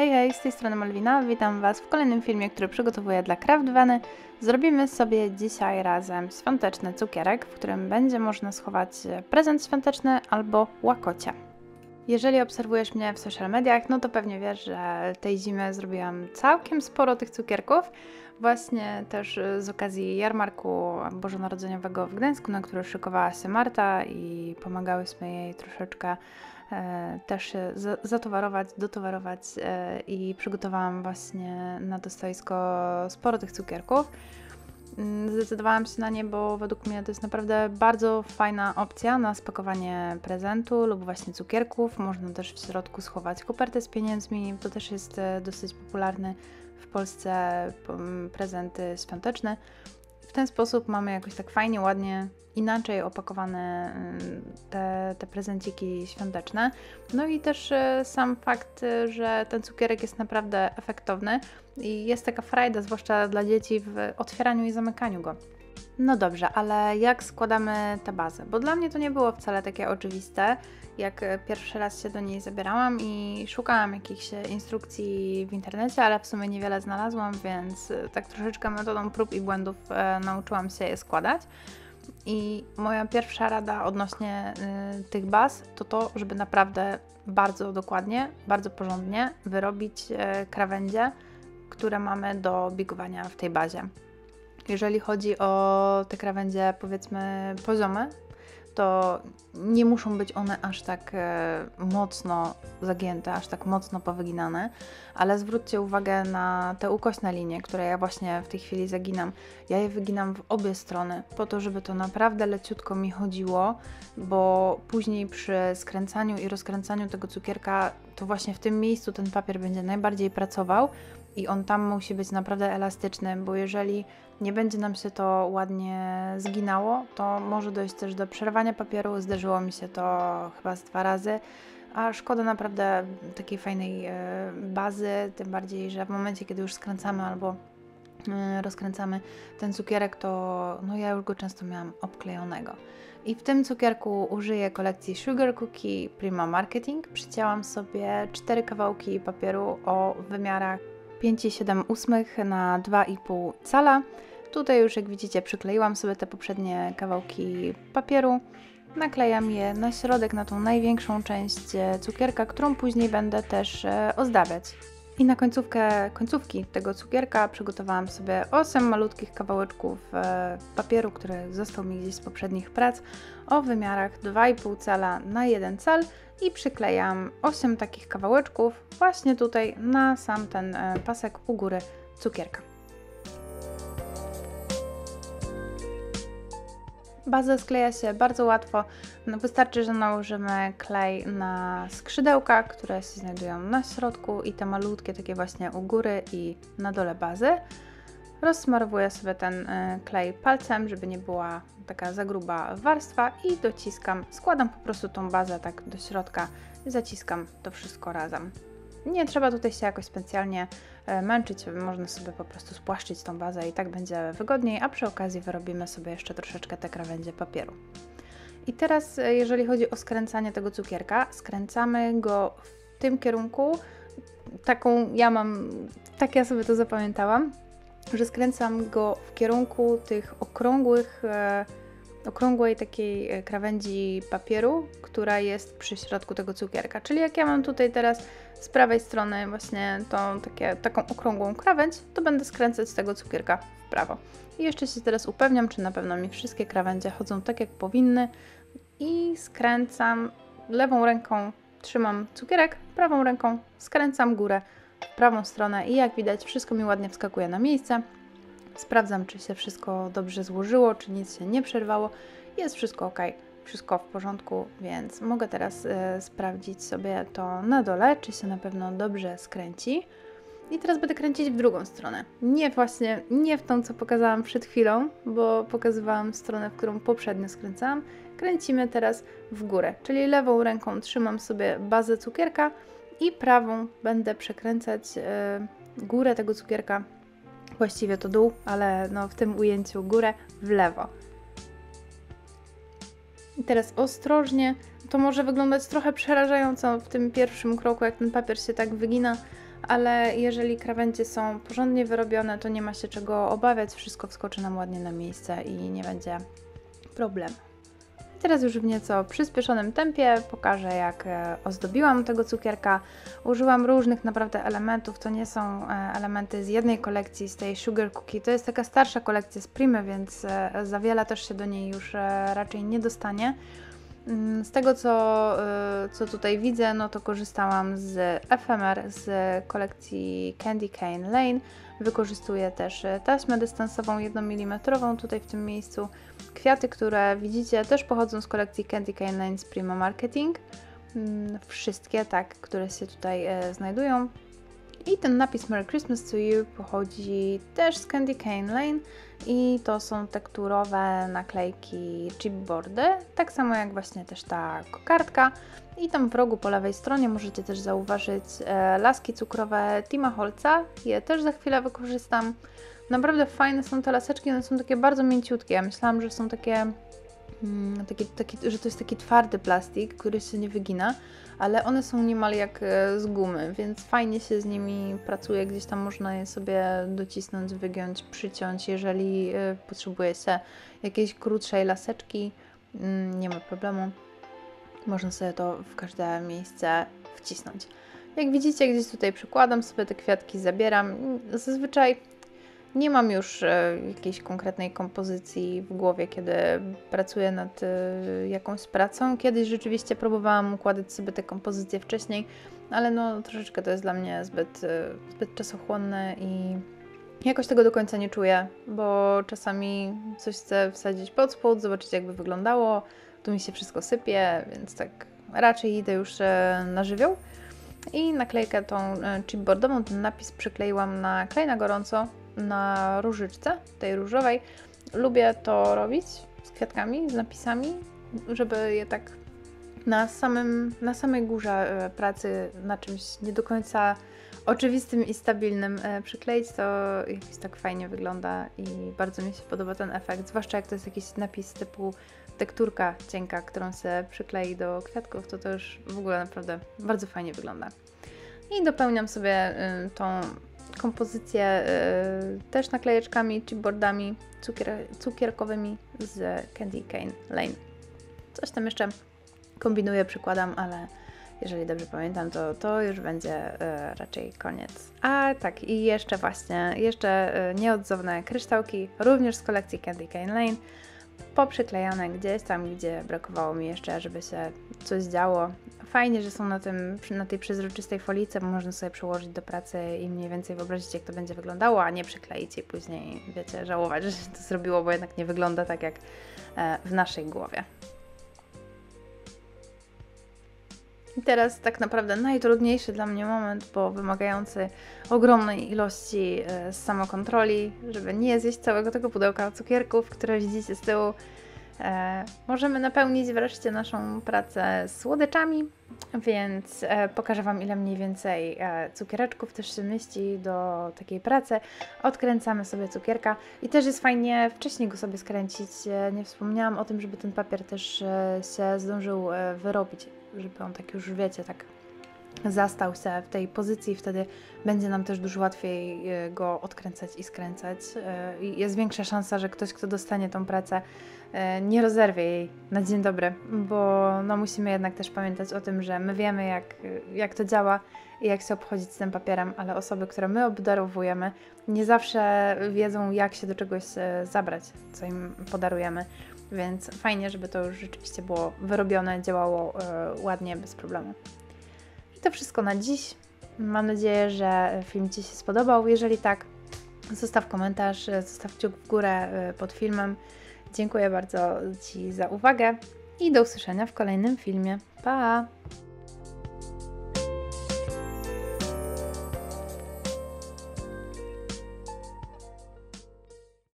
Hej, hej, z tej strony Malwina, witam Was w kolejnym filmie, który przygotowuję dla Craftveny. Zrobimy sobie dzisiaj razem świąteczny cukierek, w którym będzie można schować prezent świąteczny albo łakocie. Jeżeli obserwujesz mnie w social mediach, no to pewnie wiesz, że tej zimy zrobiłam całkiem sporo tych cukierków. Właśnie też z okazji jarmarku bożonarodzeniowego w Gdańsku, na który szykowała się Marta i pomagałyśmy jej troszeczkę też się zatowarować, dotowarować i przygotowałam właśnie na to stoisko sporo tych cukierków. Zdecydowałam się na nie, bo według mnie to jest naprawdę bardzo fajna opcja na spakowanie prezentu lub właśnie cukierków. Można też w środku schować kopertę z pieniędzmi, to też jest dosyć popularny w Polsce prezent świąteczny. W ten sposób mamy jakoś tak fajnie, ładnie, inaczej opakowane te prezenciki świąteczne. No i też sam fakt, że ten cukierek jest naprawdę efektowny i jest taka frajda, zwłaszcza dla dzieci, w otwieraniu i zamykaniu go. No dobrze, ale jak składamy tę bazę? Bo dla mnie to nie było wcale takie oczywiste, jak pierwszy raz się do niej zabierałam i szukałam jakichś instrukcji w internecie, ale w sumie niewiele znalazłam, więc tak troszeczkę metodą prób i błędów nauczyłam się je składać. I moja pierwsza rada odnośnie tych baz to to, żeby naprawdę bardzo dokładnie, bardzo porządnie wyrobić krawędzie, które mamy do biegowania w tej bazie. Jeżeli chodzi o te krawędzie, powiedzmy, poziome, to nie muszą być one aż tak mocno zagięte, aż tak mocno powyginane, ale zwróćcie uwagę na te ukośne linie, które ja właśnie w tej chwili zaginam. Ja je wyginam w obie strony, po to, żeby to naprawdę leciutko mi chodziło, bo później przy skręcaniu i rozkręcaniu tego cukierka, to właśnie w tym miejscu ten papier będzie najbardziej pracował i on tam musi być naprawdę elastyczny, bo jeżeli nie będzie nam się to ładnie zginało, to może dojść też do przerwania papieru. Zdarzyło mi się to chyba z 2 razy, a szkoda naprawdę takiej fajnej bazy, tym bardziej, że w momencie, kiedy już skręcamy albo rozkręcamy ten cukierek, to no ja już go często miałam obklejonego. I w tym cukierku użyję kolekcji Sugar Cookie Prima Marketing. Przycięłam sobie 4 kawałki papieru o wymiarach 5,7 na 2,5 cala. Tutaj już, jak widzicie, przykleiłam sobie te poprzednie kawałki papieru. Naklejam je na środek, na tą największą część cukierka, którą później będę też ozdabiać. I na końcówki tego cukierka przygotowałam sobie 8 malutkich kawałeczków papieru, który został mi gdzieś z poprzednich prac, o wymiarach 2,5 cala na 1 cal i przyklejam 8 takich kawałeczków właśnie tutaj na sam ten pasek u góry cukierka. Baza skleja się bardzo łatwo, no wystarczy, że nałożymy klej na skrzydełka, które się znajdują na środku i te malutkie takie właśnie u góry i na dole bazy. Rozsmarowuję sobie ten klej palcem, żeby nie była taka za gruba warstwa i dociskam, składam po prostu tą bazę tak do środka i zaciskam to wszystko razem. Nie trzeba tutaj się jakoś specjalnie męczyć, można sobie po prostu spłaszczyć tą bazę i tak będzie wygodniej, a przy okazji wyrobimy sobie jeszcze troszeczkę te krawędzie papieru. I teraz, jeżeli chodzi o skręcanie tego cukierka, skręcamy go w tym kierunku, tak ja sobie to zapamiętałam, że skręcam go w kierunku tych okrągłej takiej krawędzi papieru, która jest przy środku tego cukierka. Czyli jak ja mam tutaj teraz z prawej strony właśnie taką okrągłą krawędź, to będę skręcać z tego cukierka w prawo. I jeszcze się teraz upewniam, czy na pewno mi wszystkie krawędzie chodzą tak, jak powinny. I skręcam lewą ręką, trzymam cukierek, prawą ręką skręcam górę w prawą stronę i jak widać, wszystko mi ładnie wskakuje na miejsce. Sprawdzam, czy się wszystko dobrze złożyło, czy nic się nie przerwało. Jest wszystko ok, wszystko w porządku, więc mogę teraz sprawdzić sobie to na dole, czy się na pewno dobrze skręci. I teraz będę kręcić w drugą stronę. Nie w tą, co pokazałam przed chwilą, bo pokazywałam stronę, w którą poprzednio skręcałam. Kręcimy teraz w górę, czyli lewą ręką trzymam sobie bazę cukierka i prawą będę przekręcać górę tego cukierka. Właściwie to dół, ale no w tym ujęciu górę w lewo. I teraz ostrożnie, to może wyglądać trochę przerażająco w tym pierwszym kroku, jak ten papier się tak wygina, ale jeżeli krawędzie są porządnie wyrobione, to nie ma się czego obawiać, wszystko wskoczy nam ładnie na miejsce i nie będzie problemu. Teraz już w nieco przyspieszonym tempie pokażę, jak ozdobiłam tego cukierka. Użyłam różnych naprawdę elementów, to nie są elementy z jednej kolekcji, z tej Sugar Cookie. To jest taka starsza kolekcja z Primy, więc za wiele też się do niej już raczej nie dostanie. Z tego, co tutaj widzę, no to korzystałam z efemer z kolekcji Candy Cane Lane. Wykorzystuję też taśmę dystansową 1 mm tutaj w tym miejscu. Kwiaty, które widzicie, też pochodzą z kolekcji Candy Cane Lane z Prima Marketing. Wszystkie, tak, które się tutaj znajdują. I ten napis Merry Christmas to You pochodzi też z Candy Cane Lane i to są tekturowe naklejki chipboardy, tak samo jak właśnie też ta kokardka. I tam w rogu po lewej stronie możecie też zauważyć laski cukrowe Tima Holtza, je też za chwilę wykorzystam. Naprawdę fajne są te laseczki, one są takie bardzo mięciutkie, ja myślałam, że są takie... że to jest taki twardy plastik, który się nie wygina, ale one są niemal jak z gumy, więc fajnie się z nimi pracuje, gdzieś tam można je sobie docisnąć, wygiąć, przyciąć, jeżeli potrzebuje się jakiejś krótszej laseczki, nie ma problemu, można sobie to w każde miejsce wcisnąć. Jak widzicie, gdzieś tutaj przykładam sobie te kwiatki, zabieram, zazwyczaj nie mam już jakiejś konkretnej kompozycji w głowie, kiedy pracuję nad jakąś pracą. Kiedyś rzeczywiście próbowałam układać sobie te kompozycje wcześniej, ale no troszeczkę to jest dla mnie zbyt czasochłonne i jakoś tego do końca nie czuję, bo czasami coś chcę wsadzić pod spód, zobaczyć jakby wyglądało, tu mi się wszystko sypie, więc tak raczej idę już na żywioł. I naklejkę tą chipboardową, ten napis przykleiłam na klej na gorąco, na różyczce, tej różowej. Lubię to robić z kwiatkami, z napisami, żeby je tak na samej górze pracy na czymś nie do końca oczywistym i stabilnym przykleić, to jakoś tak fajnie wygląda i bardzo mi się podoba ten efekt, zwłaszcza jak to jest jakiś napis typu tekturka cienka, którą się przyklei do kwiatków, to już w ogóle naprawdę bardzo fajnie wygląda. I dopełniam sobie tą kompozycję też naklejeczkami, chipboardami cukierkowymi z Candy Cane Lane. Coś tam jeszcze kombinuję, przykładam, ale jeżeli dobrze pamiętam, to już będzie raczej koniec. A tak, i jeszcze właśnie, nieodzowne kryształki, również z kolekcji Candy Cane Lane, poprzyklejane gdzieś tam, gdzie brakowało mi jeszcze, żeby się coś działo. Fajnie, że są na tej przezroczystej folice, bo można sobie przełożyć do pracy i mniej więcej wyobrazić, jak to będzie wyglądało, a nie przykleić i później, wiecie, żałować, że się to zrobiło, bo jednak nie wygląda tak jak w naszej głowie. I teraz tak naprawdę najtrudniejszy dla mnie moment, bo wymagający ogromnej ilości samokontroli, żeby nie zjeść całego tego pudełka cukierków, które widzicie z tyłu. Możemy napełnić wreszcie naszą pracę słodyczami, więc pokażę Wam, ile mniej więcej cukiereczków też się mieści do takiej pracy. Odkręcamy sobie cukierka i też jest fajnie wcześniej go sobie skręcić. Nie wspomniałam o tym, żeby ten papier też się zdążył wyrobić, żeby on tak już, wiecie, tak zastał się w tej pozycji, wtedy będzie nam też dużo łatwiej go odkręcać i skręcać. I jest większa szansa, że ktoś, kto dostanie tą pracę, nie rozerwie jej na dzień dobry, bo no, musimy jednak też pamiętać o tym, że my wiemy, jak to działa i jak się obchodzić z tym papierem, ale osoby, które my obdarowujemy, nie zawsze wiedzą, jak się do czegoś zabrać, co im podarujemy, więc fajnie, żeby to już rzeczywiście było wyrobione, działało ładnie, bez problemu. I to wszystko na dziś. Mam nadzieję, że film Ci się spodobał. Jeżeli tak, zostaw komentarz, zostaw kciuk w górę pod filmem. Dziękuję bardzo Ci za uwagę i do usłyszenia w kolejnym filmie. Pa!